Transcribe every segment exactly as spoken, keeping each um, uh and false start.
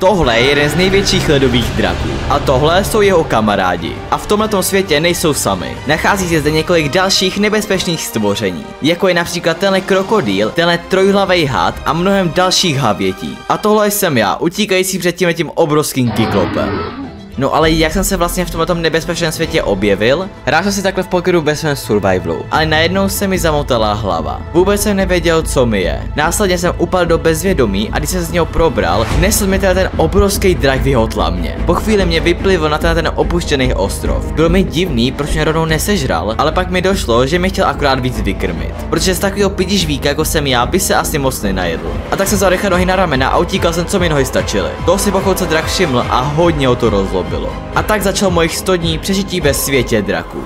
Tohle je jeden z největších ledových draků a tohle jsou jeho kamarádi. A v tomto světě nejsou sami. Nachází se zde několik dalších nebezpečných stvoření, jako je například tenhle krokodýl, tenhle trojhlavý had a mnohem dalších havětí. A tohle jsem já, utíkající před tímhle tím obrovským kyklopem. No ale jak jsem se vlastně v tomto nebezpečném světě objevil? Hrál jsem si takhle v pokeru ve svém survivalu, ale najednou se mi zamotala hlava. Vůbec jsem nevěděl, co mi je. Následně jsem upadl do bezvědomí a když jsem z něho probral, nesl mi teda ten obrovský drak v jeho tlamě. Po chvíli mě vyplivl na ten, ten opuštěný ostrov. Bylo mi divný, proč mě rovnou nesežral, ale pak mi došlo, že mě chtěl akorát víc vykrmit. Protože z takového pidižvíka, jako jsem já, by se asi moc nenajedl. A tak jsem vzal rychle nohy na ramena a utíkal jsem, co mi nohy stačily. To si pochodce drak všiml a hodně o to rozlobil. Bylo. A tak začal mojich sto dní přežití ve světě draků.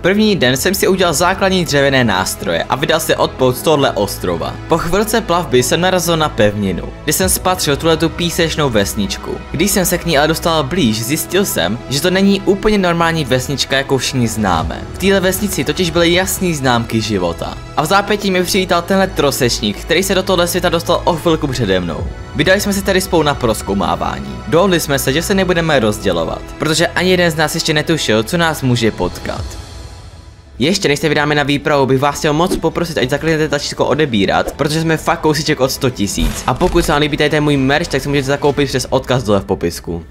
První den jsem si udělal základní dřevěné nástroje a vydal se odpout z tohle ostrova. Po chvilce plavby jsem narazil na pevninu, kde jsem spatřil tuhletu písečnou vesničku. Když jsem se k ní ale dostal blíž, zjistil jsem, že to není úplně normální vesnička, jakou všichni známe. V téhle vesnici totiž byly jasné známky života. A v zápětí mi přivítal tenhle trosečník, který se do tohle světa dostal o chvilku přede mnou. Vydali jsme se tady spolu na prozkoumávání. Dohodli jsme se, že se nebudeme rozdělovat, protože ani jeden z nás ještě netušil, co nás může potkat. Ještě než se vydáme na výpravu, bych vás chtěl moc poprosit, ať zakliknete tlačítko odebírat, protože jsme fakt kousíček od sto tisíc. A pokud se vám líbí tady ten můj merch, tak si můžete zakoupit přes odkaz dole v popisku.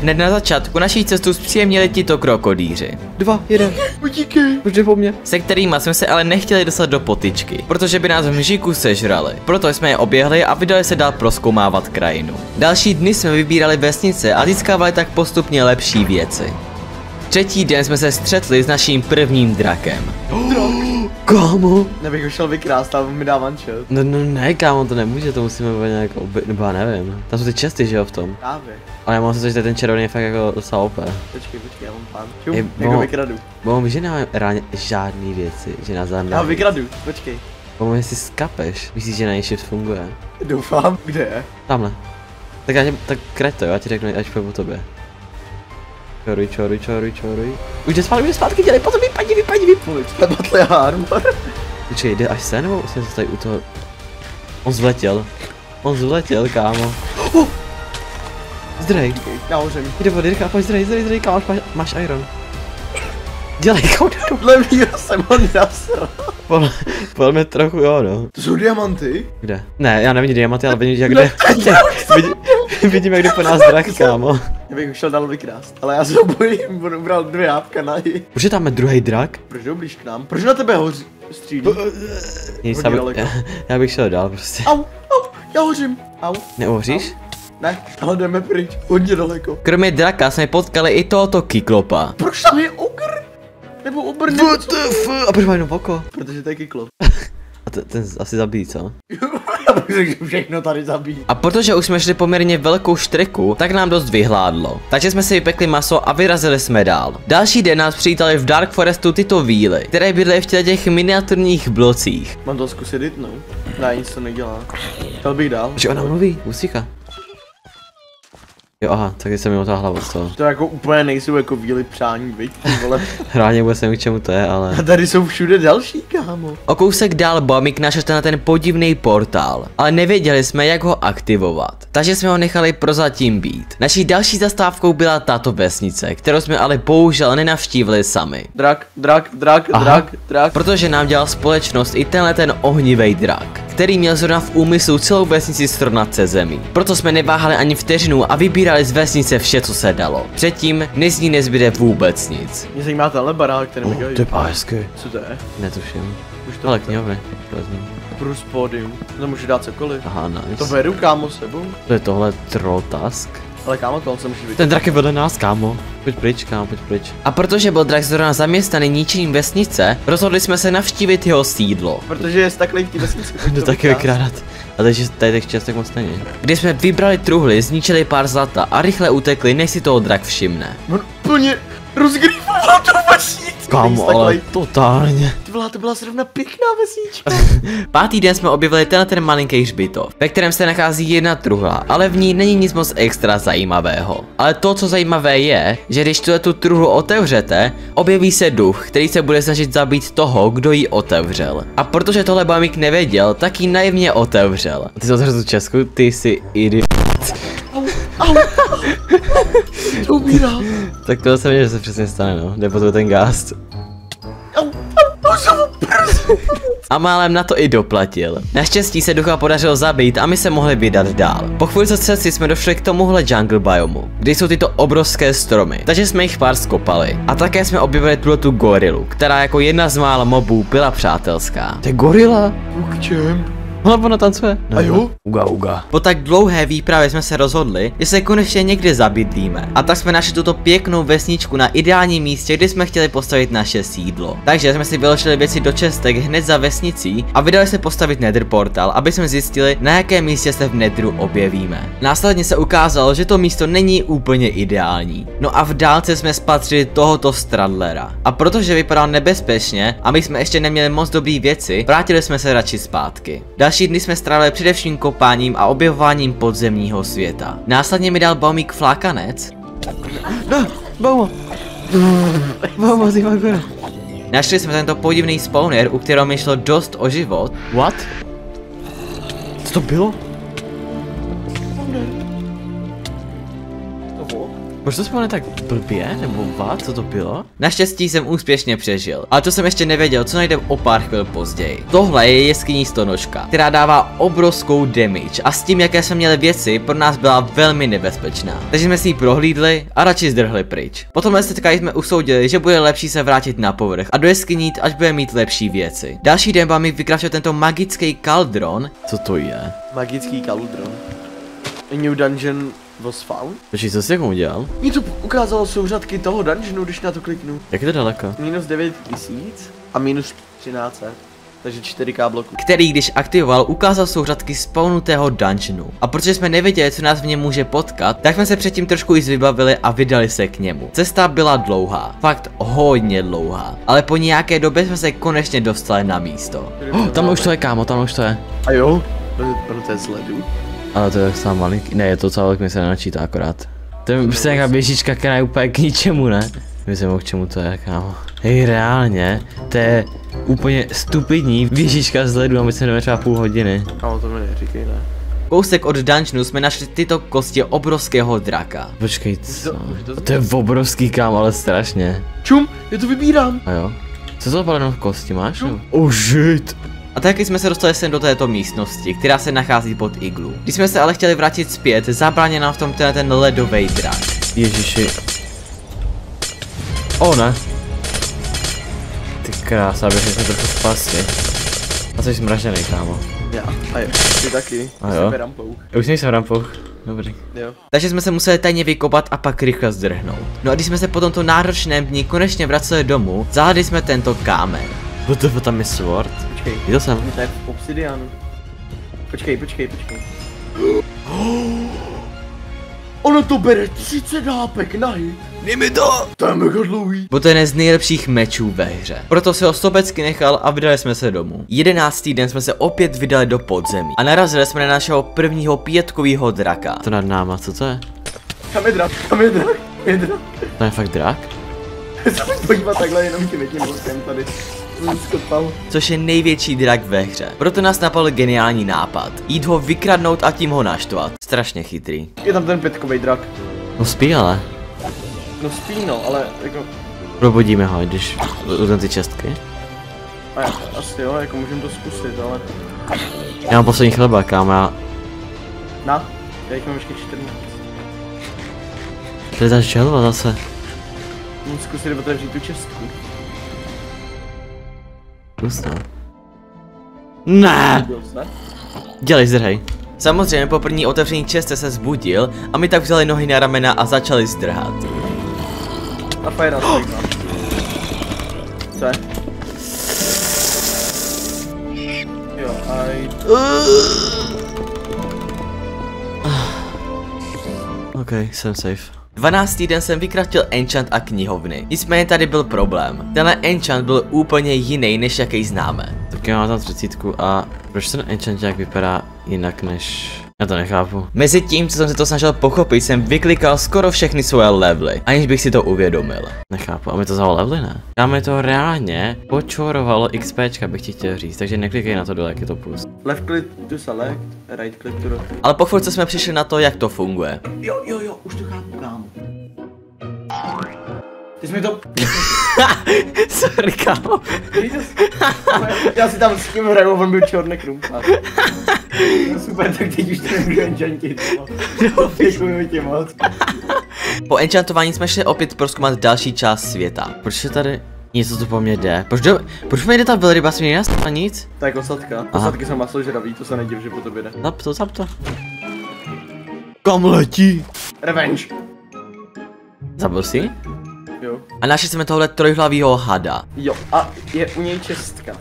Hned na začátku naší cestu zpříjemnili tito krokodýři. Dva, jeden, utíkej, protože po mně. Se kterýma jsme se ale nechtěli dostat do potyčky, protože by nás v mžíku sežrali. Proto jsme je oběhli a vydali se dál prozkoumávat krajinu. Další dny jsme vybírali vesnice a získávali tak postupně lepší věci. Třetí den jsme se střetli s naším prvním drakem. Drak? Kámo? Nebych ho šel vykrást, ale mi dá mančet. No, no ne, kámo, to nemůže, to musíme nějak oby... nebo já nevím. Tam jsou ty česty, že jo, v tom? Právě. Ale já mám se, že ten červený je fakt jako docela O P. Počkej, počkej, já mám plán. Čum, Ej, jako vykradu. Bohom, že nemám ráně žádný věci, že nás zároveň. Já vykradu, počkej. Bohom, jestli skapeš, myslíš, že na něj shift funguje? Doufám, kde je? Tamhle. Tak já tě, tak krať to, jo, já ti řeknu, až půjdu po tobě. Čoruj, čoruj, čoruj, čoruj. Už jde zpátky, jde zpátky, dělej, potom vypadni, vypadni, vypůj. To je battle armor. Počkej, jde až se, nebo jsem se tady u toho... On zvletěl. On zvletěl, kámo. Oh! Zdrej. Nahoře. Jde vody, rychle, pojď zdrej, zdrej, zdrej, kámo, máš, máš iron. Dělej, kámo, levý, jsem on nasral. Podle, podle mě trochu jo, no. To jsou diamanty? Kde? Ne, já nevím diamanty, ale vidím, jak kde. Vidím, jak jde po nás drak, kámo. Já bych šel dál vykrást, ale já se bojím, on ubral dvě jápka na ji. Proč je tam druhý drak? Proč jdou blíž k nám? Proč na tebe hoří? Střílí? Já, já bych šel dál prostě. Au, au, já hořím. Au. Nehoříš? Au. Ne, ale jdeme pryč, hodně daleko. Kromě draka jsme potkali i tohoto kyklopa. Proč tam je ogr? Nebo obr, nebo a proč má jenom oko? Protože to je kyklop. A ten asi zabíjí, co? Všechno tady zabít. A protože už jsme šli poměrně velkou štriku, tak nám dost vyhládlo. Takže jsme si vypekli maso a vyrazili jsme dál. Další den nás přivítali v Dark Forestu tyto víly, které bydly v těch miniaturních blocích. Mám to zkusit dytnout? Ne, nic to nedělá. Chtěl bych dál. Že ona mluví, usícha. Jo, aha, taky jsem mi otáhla od toho. To jako úplně nejsou jako víly přání, viď? Hráně vůbec nevím, k čemu to je, ale... A tady jsou všude další, kámo. O kousek dál Baumik našel na ten podivný portál, ale nevěděli jsme, jak ho aktivovat. Takže jsme ho nechali prozatím být. Naší další zastávkou byla tato vesnice, kterou jsme ale bohužel nenavštívili sami. Drak, drak, drak, aha. drak, drak. Protože nám dělal společnost i tenhle ten ohnivý drak, který měl zrovna v úmyslu celou vesnici srovnat se zemí. Proto jsme neváhali ani vteřinu a vybírali z vesnice vše, co se dalo. Předtím než z ní nezbyde vůbec nic. Mě zajímá tenhle barák, který mi dělají. To je hezky. Co to je? Netuším. Už to ale knihovny. Prus pódium. To může dát cokoliv. Aha, nice. To beru, kámo, s sebou. To je tohle trotask. Ale kámo, to on se může vidět. Ten drak je vedle nás, kámo. Pojď pryč, kámo, pojď pryč. A protože byl drak zrovna zaměstnaný ničením vesnice, rozhodli jsme se navštívit jeho sídlo. Protože je staklej v té vesnici. Jdu taky vykrádat. A takže tady těch částek moc není. Když jsme vybrali truhly, zničili pár zlata a rychle utekli, než si toho drak všimne. On úplně rozgrýval tu vesnici. Kámo, ale totálně. Ty byla, to byla zrovna pěkná vesnička. Pátý den jsme objevili tenhle ten malinký hřbitov, ve kterém se nachází jedna truhla, ale v ní není nic moc extra zajímavého. Ale to, co zajímavé je, že když tuhle tu truhlu otevřete, objeví se duch, který se bude snažit zabít toho, kdo ji otevřel. A protože tohle Baumik nevěděl, tak ji naivně otevřel. Ty jsi otevřel tu Česku, ty jsi idiot. Au, au, umírá. Tak tohle se mě, že se přesně stane, no. Jde potom ten gást. Au, au, a málem na to i doplatil. Naštěstí se ducha podařilo zabít a my se mohli vydat dál. Po chvíli z cesty jsme došli k tomuhle jungle biomu, kde jsou tyto obrovské stromy, takže jsme jich pár skopali. A také jsme objevili tuhle tu gorilu, která jako jedna z mála mobů byla přátelská. To je gorila? K čem? Hlavo na tancuje. No, a jo? Uga, uga. Po tak dlouhé výpravě jsme se rozhodli, že se konečně někde zabydlíme. A tak jsme našli tuto pěknou vesničku na ideálním místě, kde jsme chtěli postavit naše sídlo. Takže jsme si vyložili věci do čestek hned za vesnicí a vydali se postavit nether portal, aby jsme zjistili, na jakém místě se v netheru objevíme. Následně se ukázalo, že to místo není úplně ideální. No a v dálce jsme spatřili tohoto Stradlera. A protože vypadal nebezpečně a my jsme ještě neměli moc dobrý věci, vrátili jsme se radši zpátky. Další dny jsme strávili především kopáním a objevováním podzemního světa. Následně mi dal Baumik flákanec. No, Baumo! Baumo, ty magora. Našli jsme tento podivný spawner, u kterého mi šlo dost o život. What? Co to bylo? Proč to spawne tak blbě, nebo vá, co to bylo? Naštěstí jsem úspěšně přežil, ale to jsem ještě nevěděl, co najdem o pár chvil později. Tohle je jeskyní stonožka, která dává obrovskou damage a s tím, jaké jsme měli věci, pro nás byla velmi nebezpečná. Takže jsme si ji prohlídli a radši zdrhli pryč. Potom setkání jsme usoudili, že bude lepší se vrátit na povrch a do jeskyní jít, až bude mít lepší věci. Další den vám mi vykračil tento magický kaldron. Co to je? Magický kaldron. A new dungeon was found? Počkej, co jsi jako udělal? Mně to ukázalo souřadky toho dungeonu, když na to kliknu. Jak je to daleko? Minus devět tisíc a minus třináct set. Takže čtyři ká bloků. Který, když aktivoval, ukázal souřadky spawnutého dungeonu. A protože jsme nevěděli, co nás v něm může potkat, tak jsme se předtím trošku i vybavili a vydali se k němu. Cesta byla dlouhá, fakt hodně dlouhá. Ale po nějaké době jsme se konečně dostali na místo. Oh, tam už to je, kámo, tam už to je. A jo, pro té sledu. Ale to je tak sám malinký, ne, je to celé, mi se nenačítá akorát. To je prostě nějaká běžička, která je úplně k ničemu, ne? Myslím, k čemu to je, kámo. Hej, reálně, to je úplně stupidní běžička z ledu a my se jdeme třeba půl hodiny. Kámo, to mi neříkej, ne? Kousek od dungeonu jsme našli tyto kosti obrovského draka. Počkej, co? To, to, to je obrovský, kámo, ale strašně. Čum, já to vybírám. A jo. Co to bylo v kosti, máš? No. Oh shit. A taky jsme se dostali sem do této místnosti, která se nachází pod iglu. Když jsme se ale chtěli vrátit zpět, zabránil nám v tom ten, ten ledový drak. Ježiši. O ne. Ty krása, abych se trochu spasti. A jsi zmražený, kámo. Já, a jo, ty taky. A jo. Já už nejsem rampou. Dobrý. Jo. Takže jsme se museli tajně vykopat a pak rychle zdrhnout. No a když jsme se po tomto náročném dní konečně vraceli domů, zahledli jsme tento kámen. Protože tam je sword? Počkej, viděl jsem. To je v obsidianu. Počkej, počkej, počkej. Ono to bere třicet hápek na hit. Nejmi to! To je mega dlouhý. Bo to je jeden z nejlepších mečů ve hře. Proto si ho sobecky nechal a vydali jsme se domů. Jedenáctý den jsme se opět vydali do podzemí. A narazili jsme na našeho prvního pětkovýho draka. To nad náma, co to je? Tam je drak, tam je drak, tam je drak. Tam je fakt drak? Podívat takhle jenom tím jedním mozkem tady. Což je největší drak ve hře. Proto nás napadl geniální nápad. Jít ho vykradnout a tím ho naštvat. Strašně chytrý. Je tam ten pětkový drak. No spí ale. No spí no, ale jako... Probudíme ho, když udělám ty čestky. A já, asi jo, jako můžeme to zkusit, ale... Já mám poslední chleba, kámo, já... Na, já jich mám ještě čtrnáct. To je ta želva zase. Můžu zkusit otevřít tu čestku. Ne! Dělej, zdrhej. Samozřejmě po první otevření čestce se zbudil a my tak vzali nohy na ramena a začali zdrhat. A fajná to oh! Co je? Jo, aj... Okej, okay, jsem safe. dvanáctý den jsem vykratil enchant a knihovny. Nicméně tady byl problém. Tenhle enchant byl úplně jiný, než jaký známe. Tak já mám tam třicítku a proč ten enchant jak vypadá jinak než... Já to nechápu. Mezi tím, co jsem se to snažil pochopit, jsem vyklikal skoro všechny svoje levely, aniž bych si to uvědomil. Nechápu, a mi to zalo levely, ne? Já mi to reálně počorovalo XPčka, bych ti chtěl říct, takže neklikej na to dole, jak je to plus. Left click to select, right click to... Ale po chvilce jsme přišli na to, jak to funguje. Jo, jo, jo, už to chápu, kámo. Ty jsi mi to... Sorry, kámo. Já si tam s tím hraju, on byl černý krumpář. No super, tak teď už to nemůžu enchantit. Děkuji ti moc. Po enchantování jsme šli opět prozkoumat další část světa. Proč je tady něco, co po mně jde? Proč, do... Proč mě jde ta velryba směrně a nic? To je kosatka. Kosatky jsou masožraví, to se nediv, že po tobě jde. Zap to, zap to. Kam letí? Revenge. Zabil jsi? Jo. A našli jsme tohle trojhlavýho hada. Jo, a je u něj čestka.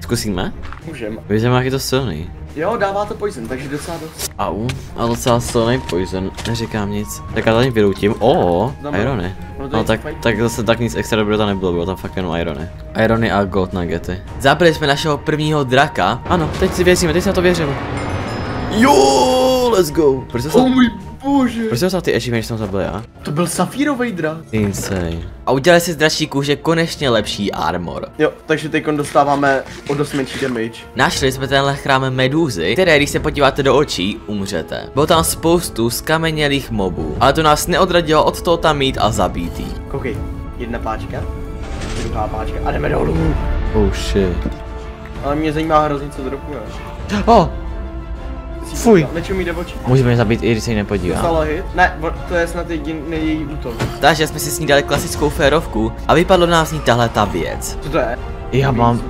Zkusíme? Můžeme. Víte, jak je to silný. Jo, dává to poison, takže docela dost. Au, a docela silný poison, neříkám nic. Tak já tady vyroutím, ooo, irony. No, no tak, tak zase tak nic extra dobrého tam nebylo, bylo tam fakt jenom irony. Irony a gold nuggety. Zabili jsme našeho prvního draka. Ano, teď si věříme, teď si na to věřím. Jo, let's go. Proč se oh můj bože. Proč jsem ty eši, než jsem zabil já? To byl safírovej drak. Insane. A udělali si z dračí kůže konečně lepší armor. Jo, takže teď dostáváme o dost menší damage. Našli jsme tenhle chrám medúzy, které když se podíváte do očí, umřete. Bylo tam spoustu skamenělých mobů, ale to nás neodradilo od toho tam mít a zabítý. Koukej, jedna páčka, druhá páčka a jdeme dolů. Oh shit. Ale mě zajímá hrozně, co dropuje. Oh. Fuj. Můžeme mě zabít, i když se jí nepodívám. Ne, to je snad její útok. Takže jsme si s ní dali klasickou férovku a vypadlo nám z ní tahle ta věc. Co to je? Já mám,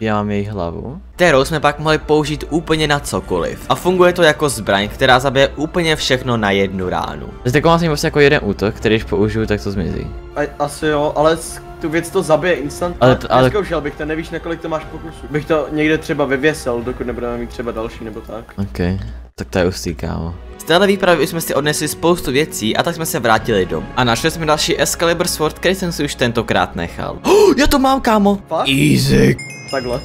já mám její hlavu. Kterou jsme pak mohli použít úplně na cokoliv. A funguje to jako zbraň, která zabije úplně všechno na jednu ránu. Zde mám vlastně jako jeden útok, který když použiju, tak to zmizí. A, asi jo, ale tu věc to zabije instant. Ale, ale... Neskoušel bych to, nevíš, na kolik to máš pokusů. Bych to někde třeba vyvěsil, dokud nebudeme mít třeba další nebo tak. Ok, tak to je ustý, kámo. Z téhle výpravy jsme si odnesli spoustu věcí a tak jsme se vrátili domů. A našli jsme další Excalibur Sword, který jsem si už tentokrát nechal. Oh, já to mám, kámo! Fakt? Easy! Takhle.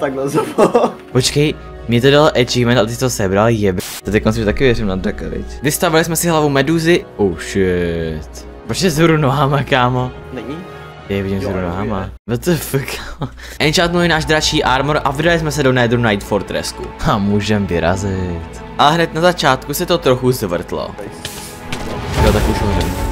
Takhle zapo. Počkej, mě to dalo achievement a ty to sebral, jeb. To teď si taky věřím na draka, viď? Vystavili jsme si hlavu meduzy. Oh shit. Proč je zhru nohama, kámo? Není? Je, vidím zhru nohama. What the fuck? Enchantnuli náš dračí armor a vydali jsme se do Nether Night Fortressu. A můžem vyrazit. A hned na začátku se to trochu zvrtlo. Jo, tak už hořím.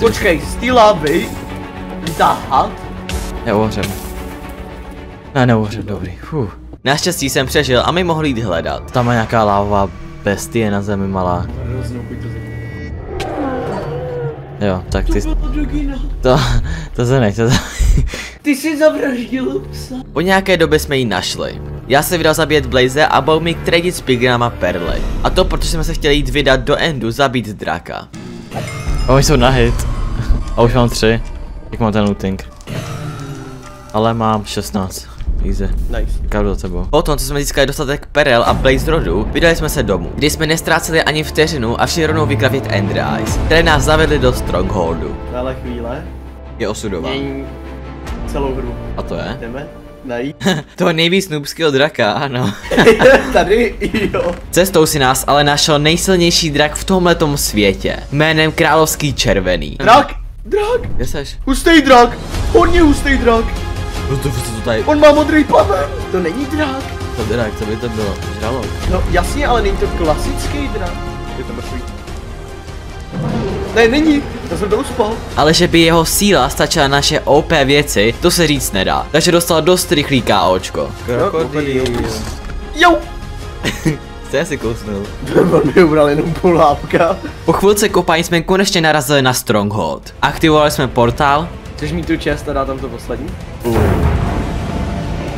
Počkej, z té lávy lítá had? Neuhořím. Ne, neuhořím, dobrý. Fuh. Naštěstí jsem přežil a my mohli jít hledat. Tam je nějaká lávová bestie na zemi malá. Jo, tak ty... To, to se nechce... Ty jsi zavraždil psa. Po nějaké době jsme ji našli. Já se vydal zabít Blaze a Baumik tradit s Pigrama perly. A to protože jsme se chtěli jít vydat do Endu zabít draka. Oni jsou na hit. A už mám tři. Jak mám ten looting? Ale mám šestnáct. Easy. Nice. Kádu za tebou. Potom, co jsme získali dostatek perel a Blaze rodu, vydali jsme se domů, kdy jsme nestráceli ani vteřinu a šli rovnou vykravit Ender Eyes, které nás zavedly do Strongholdu. Tahle chvíle je osudová. Mění celou hru. A to je? Jdeme najít. To je nejvíc noobskýho draka, ano. Tady, jo. Cestou si nás ale našel nejsilnější drak v tomhletom světě. Jménem Královský červený. Drak! Drak! Kde seš? Hustej drak! Hodně hustej drak! No to, co to tady? On má modrý paven! To není drak! To drak, co by to bylo? Žralok. No jasně, ale není to klasický drak. Je to mrtvý. Ne, není, já jsem to uspal. Ale že by jeho síla stačila naše O P věci, to se říct nedá. Takže dostal dost rychlý KOčko. Krokodýl. Jo! Co si kousnul? On mi ubral jenom půl hápka. Po chvilce kopání jsme konečně narazili na Stronghold. Aktivovali jsme portál. Chceš mít tu čest a dá tam to poslední? Uh.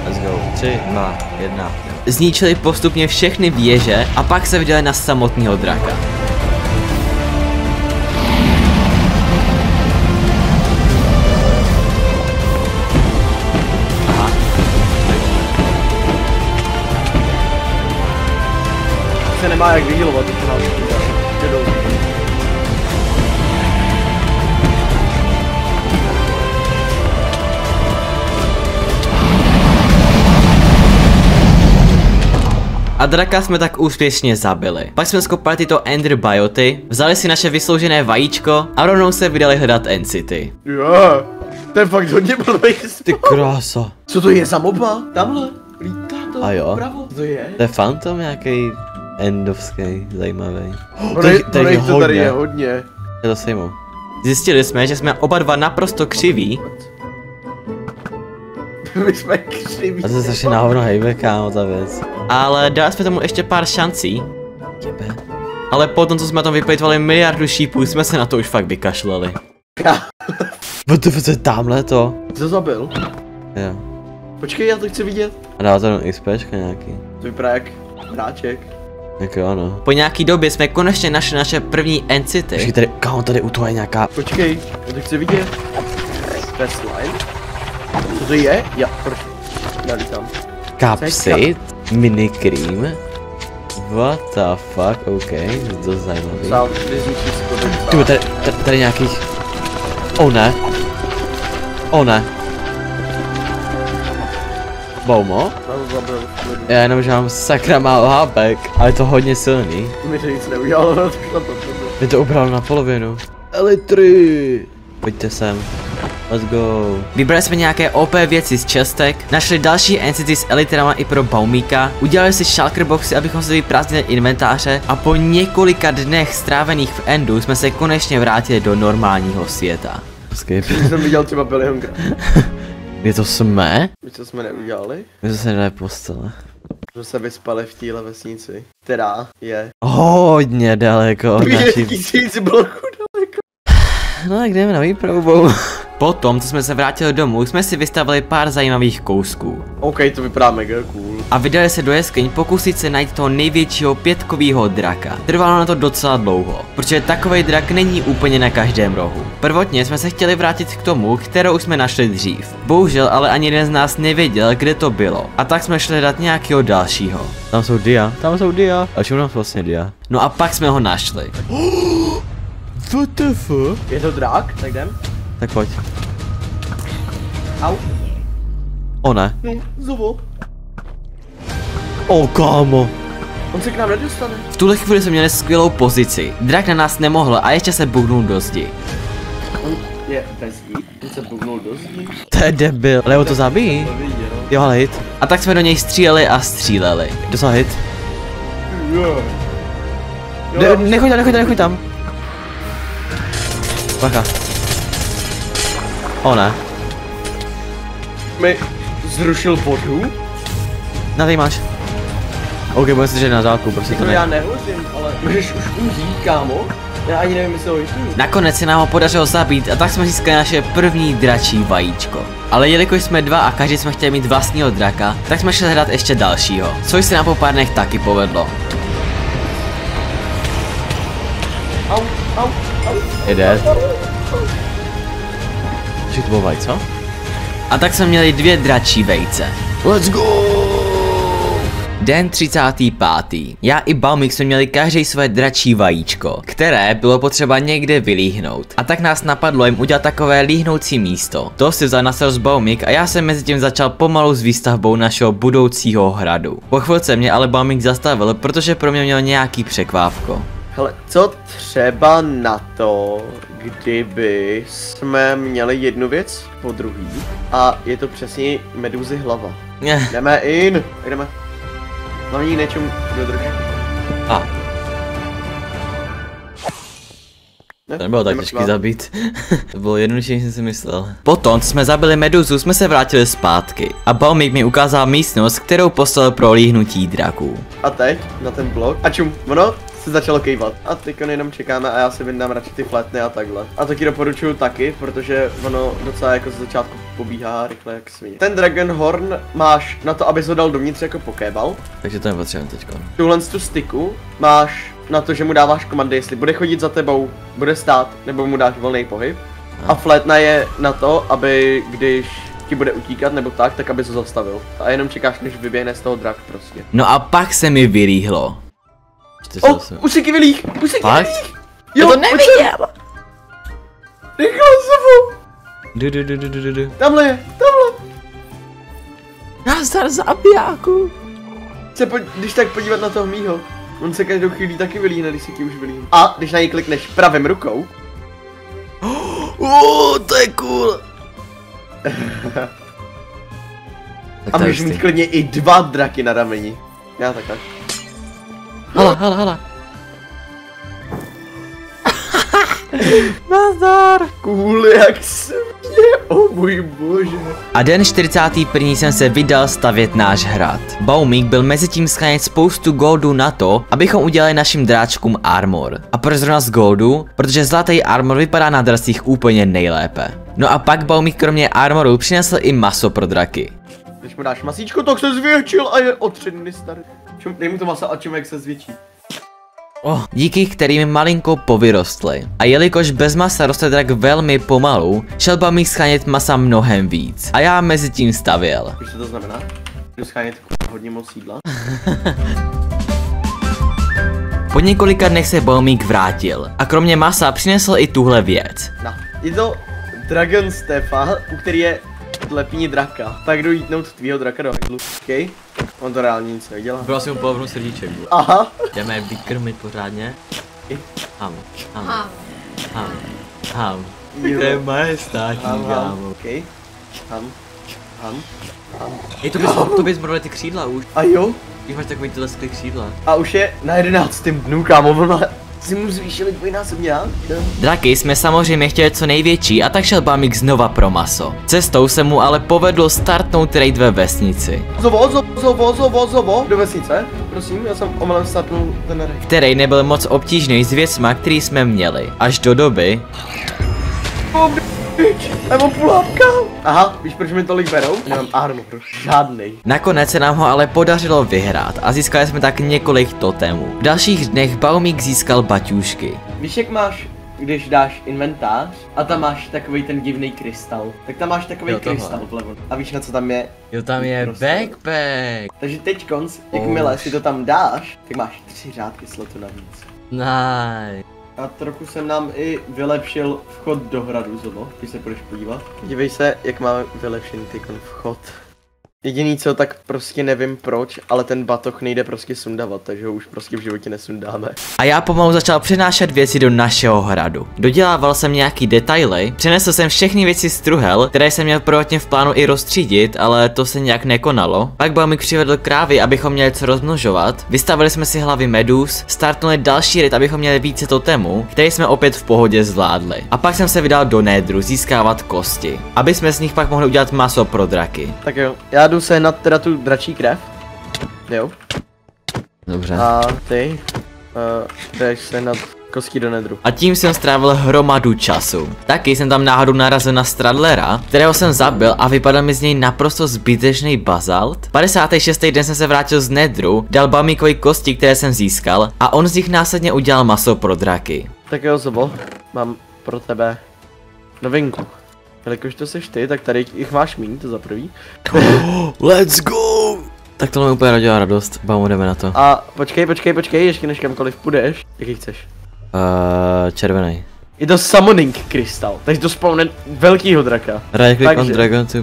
Let's go. tři, dva, jedna. Zničili postupně všechny věže a pak se vydali na samotného draka. Aha. Se nemá jak vydělovat, když a draka jsme tak úspěšně zabili. Pak jsme skopali tyto Ender bioty, vzali si naše vysloužené vajíčko a rovnou se vydali hledat N-City. Yeah, to je fakt hodně blbý. Ty krása. Co to je za moba? Tamhle, lítá to, a jo. Bravo. To je? To je fantom nějaký endovský, zajímavý. Oh, to, je, to, je to tady je hodně. Je to sejmo. Zjistili jsme, že jsme oba dva naprosto křiví. My jsme křiví. A to je strašně na hovno hejbe, kámo, ta věc. Ale dali jsme tomu ještě pár šancí. Jebe. Ale potom, co jsme tam vyplýtvali miliardu šípů, jsme se na to už fakt vykašleli. Vtf, co je tamhle to? Co zabil? Jo. Počkej, já to chci vidět. A dává to jenom XPčka nějaký. To vypadá jak hráček. Jak jo, ano. Po nějaký době jsme konečně našli naše první N-City. Počkej, tady, kámo, tady u toho je nějaká... Počkej, já to chci vidět. To je slime. Co to je? Já, proč? Nelítám. Kapsit? Mini cream? What the fuck, ok, to je zajímavý. Tybo, tady, tady nějakých... Oh ne. Oh ne. Baumo? Já jenom, že mám sakra málo hápek, ale je to hodně silný. Mi to nic neudělalo, na to Mi to ubralo na polovinu. Elektry! Pojďte sem. Let's go. Vybrali jsme nějaké O P věci z čestek, našli další N C T s elitrama i pro Baumika, udělali si shulker boxy, abychom si vyprázdnili inventáře a po několika dnech strávených v Endu jsme se konečně vrátili do normálního světa. Escape. Jsem viděl třeba Billionka. Kde to jsme? My co jsme neudělali? My jsme se nedali postele. Že se vyspali v téhle vesnici, která je hodně daleko od naší... tisíc bloků daleko. No tak jdeme na výpravu. Potom, co jsme se vrátili domů, jsme si vystavili pár zajímavých kousků. OK, to vypadá mega cool. A vydali se do jeskyň pokusit se najít toho největšího pětkovýho draka. Trvalo na to docela dlouho, protože takovej drak není úplně na každém rohu. Prvotně jsme se chtěli vrátit k tomu, kterou jsme našli dřív. Bohužel ale ani jeden z nás nevěděl, kde to bylo. A tak jsme šli hledat nějakého dalšího. Tam jsou dia, tam jsou dia. A čemu nám vlastně dia? No a pak jsme ho našli. W T F? Je to drak? Tak jdem. Tak pojď. Au. O ne. No, znovu. O kámo. On se k nám nedostane. V tuhle chvíli jsme měli skvělou pozici. Drak na nás nemohl a ještě se bugnul do zdi. On je bez ní. On se bugnul do zdi. To je debil. Leo to zabíjí. Jo, ale hit. A tak jsme do něj stříleli a stříleli. Dosáhl hit. Ne, nechoď tam, nechoď tam, nechoď tam. Bacha. O ne. Mi zrušil vodu? Na tady máš. OK, budeme se držet na dálku, prostě to ne. Já nehořím, ale můžeš už umřít, kámo. Já ani nevím, jestli ho jistím. Nakonec se nám ho podařilo zabít a tak jsme získali naše první dračí vajíčko. Ale jelikož jsme dva a každý jsme chtěli mít vlastního draka, tak jsme šli hledat ještě dalšího. Což se nám po pár dnech taky povedlo. Au, au, au. Jde. To bylo vajco? A tak jsme měli dvě dračí vejce. Let's go! Den třicátý pátý. Já i Baumik jsme měli každý své dračí vajíčko, které bylo potřeba někde vylíhnout. A tak nás napadlo jim udělat takové líhnoucí místo. To si vzal na starost Baumik a já jsem mezi tím začal pomalu s výstavbou našeho budoucího hradu. Po chvilce mě ale Baumik zastavil, protože pro mě měl nějaký překvápko. Hele, co třeba na to, kdyby jsme měli jednu věc po druhý a je to přesně medúzy hlava. Ne. Jdeme in, jdeme. Hlavně něčemu dodrží. A. Ne, to nebylo tak těžký zabít. To bylo jednodušší, než jsem si myslel. Potom, co jsme zabili meduzu, jsme se vrátili zpátky. A Baumik mi ukázal místnost, kterou poslal pro líhnutí draků. A teď na ten blok. A čum, ono? se začalo kejvat. A teď jenom čekáme a já si vyndám radši ty flétny a takhle. A taky doporučuju taky, protože ono docela jako ze začátku pobíhá rychle jak svině. Ten Dragon Horn máš na to, abys ho dal dovnitř jako pokébal. Takže to nepotřebujeme teďko. Tuhle tu styku máš na to, že mu dáváš komandy, jestli bude chodit za tebou, bude stát, nebo mu dáš volný pohyb. A flétna je na to, aby když ti bude utíkat nebo tak, tak aby se zastavil. A jenom čekáš, než vyběhne z toho drak prostě. No a pak se mi vylíhlo. O, už si vylíh, už si vylíh. Jo, to neviděl. Rychle zvu. Du, du, du, du, du, du. Tamhle je, tamhle. Nazdar zabijáku. Chce po, když tak podívat na toho mýho. On se každou chvíli taky vylíhne, když si ti už vylíhne. A když na něj klikneš pravým rukou. Oh, to je cool. A můžeš mít klidně i dva draky na rameni. Já tak tak. Hala, hala, hala. Nazdar. Cool, jak se mě, oh můj bože. A den čtyřicátý první jsem se vydal stavět náš hrad. Baumik byl mezitím schánět spoustu goldu na to, abychom udělali našim dráčkům armor. A proč zrovna z goldu? Protože zlatý armor vypadá na drsích úplně nejlépe. No a pak Baumik kromě armoru přinesl i maso pro draky. Když mu dáš masíčko, tak se zvětšil a je o tři dny starý. Dej mu to masa a čumek se zvětší. Oh, díky kterým malinko povyrostly. A jelikož bez masa roste drak velmi pomalu, šel Baumik schánět masa mnohem víc. A já mezi tím stavěl. Víš, co to znamená? Jdu schánět hodně moc jídla. Po několika dnech se Baumik vrátil. A kromě masa přinesl i tuhle věc. No, je to Dragon Stefa, u který je lepní draka. Tak jdu jítnout tvýho draka do hajlu. Okay. On to reálně nic neudělá. Byl asi mu polovnou srdíček. Aha. Jdeme je vykrmit pořádně. Ham, ham, ham, ham, ham. To je majestátní, kámo. Okej. Ham, ham, ham. Hej, to bys, to bys brali ty křídla už. A jo? Už máš takový tyhle skvělý křídla. A už je na jedenáctém dnu, kámo, vlna. Si mu zvýšili dvojnásobně, já? Draky jsme samozřejmě chtěli co největší a tak šel Baumik znova pro maso. Cestou se mu ale povedlo startnout raid ve vesnici. Zovo, zovo, zovo, zovo, zovo, do vesnice, prosím, já jsem omelem startnul ten raid. Který nebyl moc obtížný s věcma, který jsme měli, až do doby... Oh, mám pulápka. Aha, víš proč mi tolik berou? Nemám armor, žádnej. Nakonec se nám ho ale podařilo vyhrát a získali jsme tak několik totemů. V dalších dnech Baumik získal baťůšky. Víš jak máš, když dáš inventář a tam máš takový ten divný krystal, tak tam máš takový krystal vlevo. A víš na co tam je? Jo, tam je prostě backpack. Takže teď konc, jakmile oh. si to tam dáš, tak máš tři řádky slotu navíc. Nice. A trochu jsem nám i vylepšil vchod do hradu, Zobo, když se půjdeš podívat. Dívej se, jak máme vylepšený tykon vchod. Jediný co, tak prostě nevím proč, ale ten batoh nejde prostě sundávat, takže ho už prostě v životě nesundáme. A já pomalu začal přenášet věci do našeho hradu. Dodělával jsem nějaký detaily, přenesl jsem všechny věci z truhel, které jsem měl prvotně v plánu i rozstřídit, ale to se nějak nekonalo. Pak Baumik přivedl krávy, abychom měli co rozmnožovat, vystavili jsme si hlavy medus, startnuli další raid, abychom měli více totemů, který jsme opět v pohodě zvládli. A pak jsem se vydal do nédru získávat kosti, aby jsme z nich pak mohli udělat maso pro draky. Tak jo. Já jdu sehnat teda tu dračí krev. Jo. Dobře. A ty uh, jdeš sehnat kosti do nedru. A tím jsem strávil hromadu času. Taky jsem tam náhodou narazil na Stradlera, kterého jsem zabil a vypadal mi z něj naprosto zbytečný bazalt. padesátý šestý den jsem se vrátil z nedru, dal Baumikovi kosti, které jsem získal a on z nich následně udělal maso pro draky. Tak jo, Zobo, mám pro tebe novinku. Jelikož to seš ty, tak tady jich máš míň, to za prvý. Oh, let's go! Tak tohle mi úplně nadělá radost, bámo, jdeme na to. A počkej, počkej, počkej, ještě než kamkoliv půjdeš, jaký chceš? Uh, červený. Je to summoning krystal, takže to spawne velkýho draka. Right click on dragon to...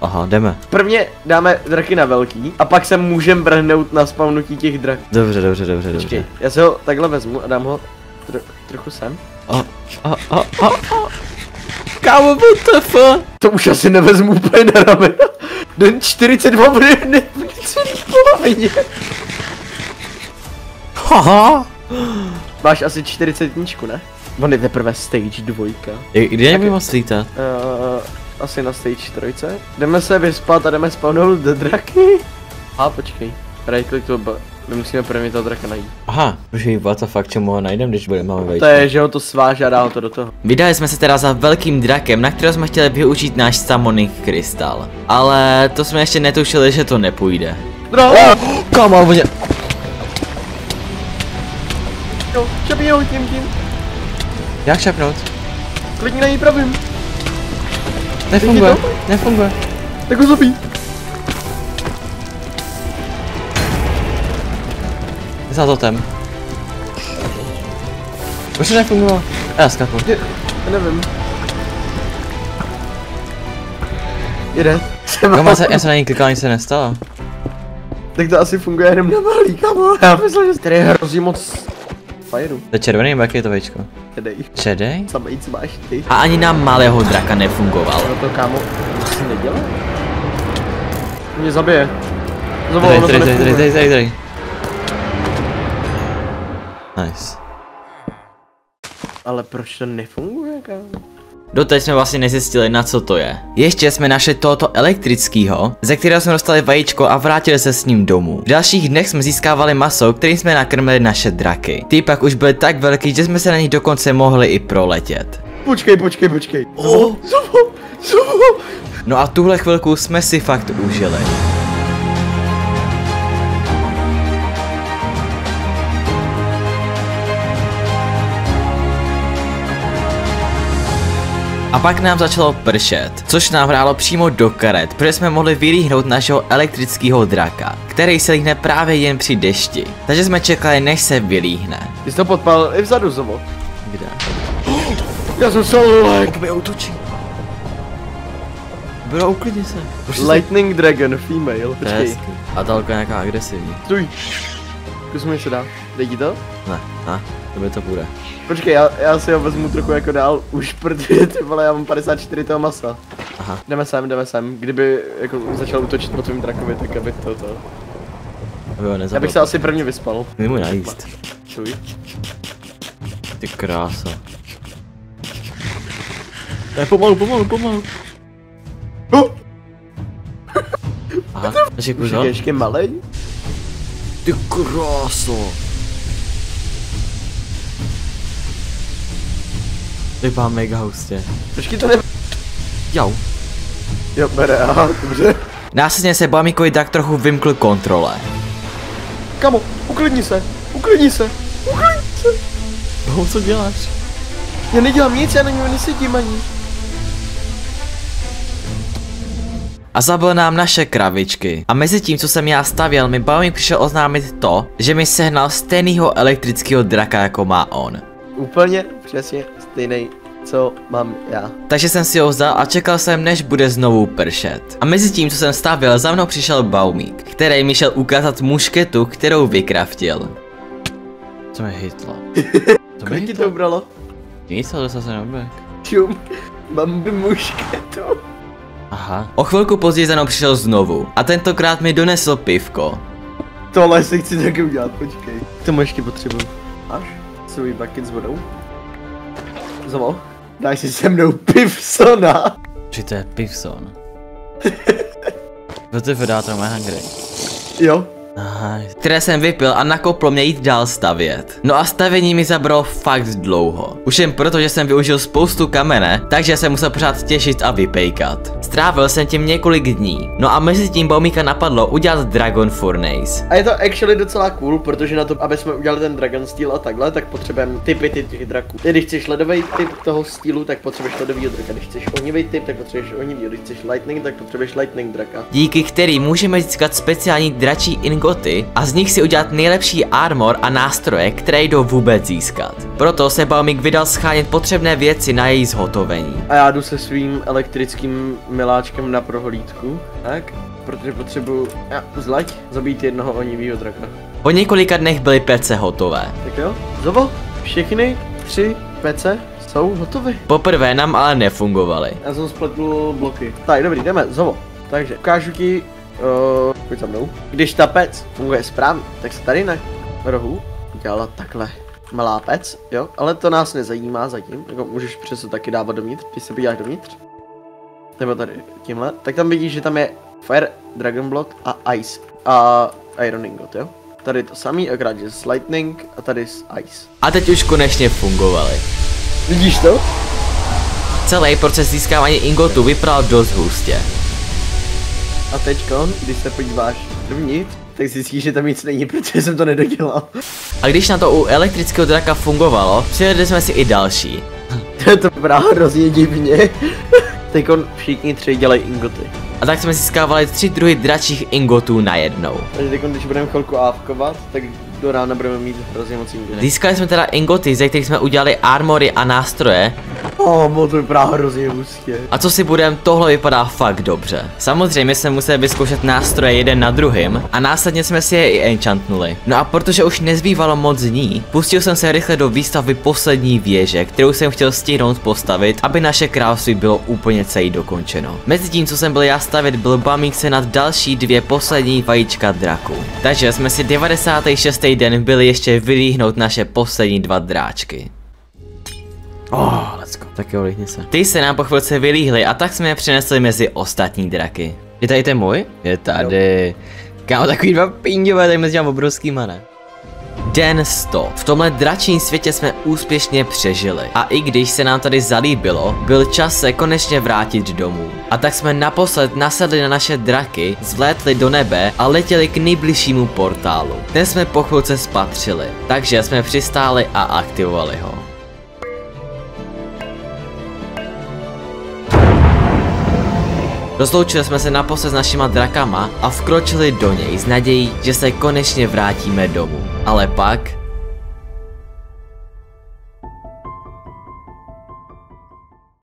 Aha, jdeme. Prvně dáme draky na velký a pak se můžeme vrhnout na spawnutí těch draků. Dobře, dobře, dobře, počkej, dobře. Já se ho takhle vezmu a dám ho tro, trochu sem. Oh, oh, oh, oh, oh. Kámo, W T F? To už asi nevezmu úplně na ramena. Den čtyřicet dva bude ne, v polovině. Haha. Máš asi čtyřicetničku, ne? On je teprve stage dvojka. Kde je mimo slítat? Uh, asi na stage trojce. Jdeme se vyspat a jdeme spawnout do draky. A počkej. Right click to My musíme první toho draka najít. Aha, už je what the fuck, čemu ho najdeme, když budeme máme vejít. To je, že ho to sváže a dá ho to do toho. Vydali jsme se teda za velkým drakem, na kterého jsme chtěli využít náš Summoning Crystal. Ale to jsme ještě netušili, že to nepůjde. No! Oh, kámo, ale bože. Jo, šapni ho tím tím. Jak šapnout? Klidně na ní pravím. Nefunguje, nefunguje. Tak ho zabij. Za totem. Už to nefungovalo. Já skakuju. Nevím. Jde. Kamo, já jsem na ní klikal, nic se nestalo. Tak to asi funguje jenom na malý, kamo. Já myslím, že tady je hrozí moc fajeru. To je červený, nebo jaký je to vajíčko? Čedej. Čedej? Samajíc máš ty. A ani na malého draka nefungoval. No to, kámo, to si nedělal. Mě zabije. Zavolal, no to nefunguje. Nice. Ale proč to nefunguje, kámo? Doteď jsme vlastně nezjistili, na co to je. Ještě jsme našli tohoto elektrického, ze kterého jsme dostali vajíčko a vrátili se s ním domů. V dalších dnech jsme získávali maso, kterým jsme nakrmili naše draky. Ty pak už byly tak velký, že jsme se na nich dokonce mohli i proletět. Počkej, počkej, počkej. Oh. No a tuhle chvilku jsme si fakt užili. A pak nám začalo pršet, což nám hrálo přímo do karet, protože jsme mohli vylíhnout našeho elektrického draka, který se líhne právě jen při dešti. Takže jsme čekali, než se vylíhne. Ty jsi to podpal i vzadu, zovo. Kde? Já jsem se like. Mě útočí. Bro, uklidni se. Lightning se... Dragon, female, počkej. A daleko je nějaká agresivní. Tuj. Kusme se dá. Dej ti to? Ne, ne, tebe to bude. Počkej, já, já si ho vezmu trochu jako dál už, protože ty vole, já mám padesát čtyři toho masa. Aha. Jdeme sem, jdeme sem. Kdyby jako začal útočit po tvým drakovi, tak aby to to... Jo, já bych se asi první vyspal. Můžu najíst. Čuj. Ty krása. Ne, pomalu, pomalu, pomalu. Oh! Aha, takže kužel. Už je ještě malej? Ty kráso. Vypadá mega hustě. Počkej, to ne... Jau. Jo, bere, aha, dobře. Následně se Baumikovi tak trochu vymkl kontrole. Kamo, uklidni se, uklidni se, uklidni se. Bohu, co děláš? Já nedělám nic, já na něm nesedím ani. A zabil nám naše kravičky. A mezi tím, co jsem já stavěl, mi Baumik přišel oznámit to, že mi sehnal stejného elektrického draka, jako má on. Úplně přesně stejný, co mám já. Takže jsem si ho vzal a čekal jsem, než bude znovu pršet. A mezi tím, co jsem stavěl, za mnou přišel Baumik, který mi šel ukázat mušketu, kterou vykraftil. Co mi hitlo? Co mi hitlo? To bralo? Nic, ale dostal jsem obrk. Čum, mám by mušketu. Aha. O chvilku později za mnou přišel znovu a tentokrát mi donesl pivko. Tohle si chci taky udělat, počkej. K tomu ještě potřebuji. Až? Svůj bucket s vodou. Zovo, dáš si se mnou Pivsona. Či to je Pivson? Protože vydá to má hungry. Jo. Nice. Které jsem vypil a nakoplo mě jít dál stavět. No a stavění mi zabralo fakt dlouho. Už jen proto, že jsem využil spoustu kamene, takže jsem musel pořád těšit a vypejkat. Strávil jsem tím několik dní. No a mezi tím Baumika napadlo udělat Dragon Furnace. A je to actually docela cool, protože na to, aby jsme udělali ten Dragon Steel a takhle, tak potřebujeme typy těch draků. Když chceš ledový typ toho stílu, tak potřebuješ ledový draka. Když chceš ohnivý typ, tak potřebuješ ohnivý. Když chceš lightning, tak potřebuješ lightning draka. Díky kterým můžeme získat speciální dračí goty a z nich si udělat nejlepší armor a nástroje, které jdou vůbec získat. Proto se Baumik vydal schánět potřebné věci na její zhotovení. A já jdu se svým elektrickým miláčkem na prohlídku, tak? Protože potřebuji já, zlaď zabít jednoho ohnivýho draka. Po několika dnech byly pece hotové. Tak jo, zobo, všechny tři pece jsou hotové. Poprvé nám ale nefungovaly. Já jsem spletl bloky. Tak, dobrý, jdeme, zobo. Takže ukážu ti... Uh, pojď za mnou. Když ta pec funguje správně, tak se tady na rohu udělala takhle malá pec, jo? Ale to nás nezajímá zatím, jako můžeš přesto taky dávat dovnitř, když se podíváš dovnitř. Nebo tady tímhle, tak tam vidíš, že tam je Fire, Dragon Block a Ice a Iron Ingot, jo? Tady to samý, akorát je z lightning a tady z ice. A teď už konečně fungovaly. Vidíš to? Celý proces získávání ingotu vypadal dost hustě. A teďko, když se podíváš dovnitř, tak zjistíš, že tam nic není, protože jsem to nedodělal. A když na to u elektrického draka fungovalo, přivedli jsme si i další. To je to právě hrozně divně. Teď všichni tři dělají ingoty. A tak jsme získávali tři druhy dračích ingotů najednou. Takže teď, když budeme chvilku ávkovat, tak do rána budeme mít hrozně moc ingotů. Získali jsme teda ingoty, ze kterých jsme udělali armory a nástroje. Oh, moc to vypadá hrozně hustě. A co si budem, tohle vypadá fakt dobře. Samozřejmě jsme museli vyzkoušet nástroje jeden na druhým a následně jsme si je i enchantnuli. No a protože už nezbývalo moc dní, pustil jsem se rychle do výstavby poslední věže, kterou jsem chtěl stihnout postavit, aby naše království bylo úplně celý dokončeno. Mezitím, co jsem byl já stavět, byl Baumikem se nad další dvě poslední vajíčka draků. Takže jsme si devadesátý šestý den byli ještě vylíhnout naše poslední dva dráčky. Oh, let's go. Tak jo, líhni se. Ty se nám po chvilce vylíhli a tak jsme je přinesli mezi ostatní draky. Je tady ten můj? Je tady. Kámo, takový dva pindové, tady mezi těmi obrovskýma, ne? Den sto. V tomhle dračím světě jsme úspěšně přežili. A i když se nám tady zalíbilo, byl čas se konečně vrátit domů. A tak jsme naposled nasedli na naše draky, zvlétli do nebe a letěli k nejbližšímu portálu. Ten jsme po chvilce spatřili, takže jsme přistáli a aktivovali ho. Rozloučili jsme se naposled s našima drakama a vkročili do něj s nadějí, že se konečně vrátíme domů. Ale pak...